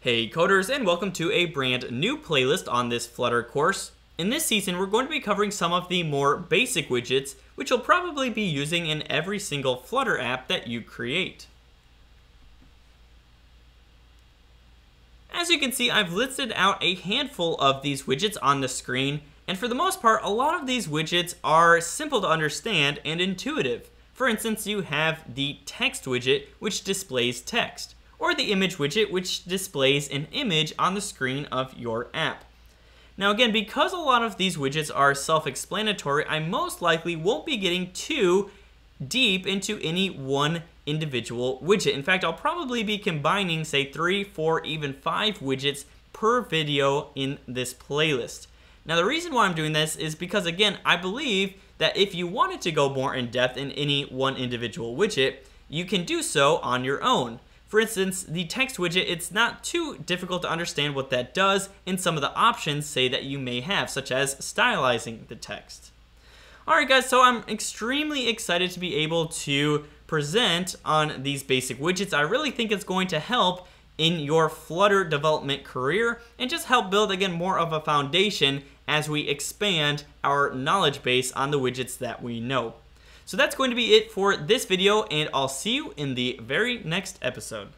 Hey coders, and welcome to a brand new playlist on this Flutter course. In this season, we're going to be covering some of the more basic widgets, which you'll probably be using in every single Flutter app that you create. As you can see, I've listed out a handful of these widgets on the screen, and for the most part, a lot of these widgets are simple to understand and intuitive. For instance, you have the text widget, which displays text, or the image widget, which displays an image on the screen of your app. Now again, because a lot of these widgets are self-explanatory, I most likely won't be getting too deep into any one individual widget. In fact, I'll probably be combining, say, 3, 4, even 5 widgets per video in this playlist. Now the reason why I'm doing this is because, again, I believe that if you wanted to go more in depth in any one individual widget, you can do so on your own. For instance, the text widget, it's not too difficult to understand what that does, and some of the options say that you may have, such as stylizing the text. Alright guys, so I'm extremely excited to be able to present on these basic widgets. I really think it's going to help in your Flutter development career and just help build, again, more of a foundation as we expand our knowledge base on the widgets that we know. So that's going to be it for this video, and I'll see you in the very next episode.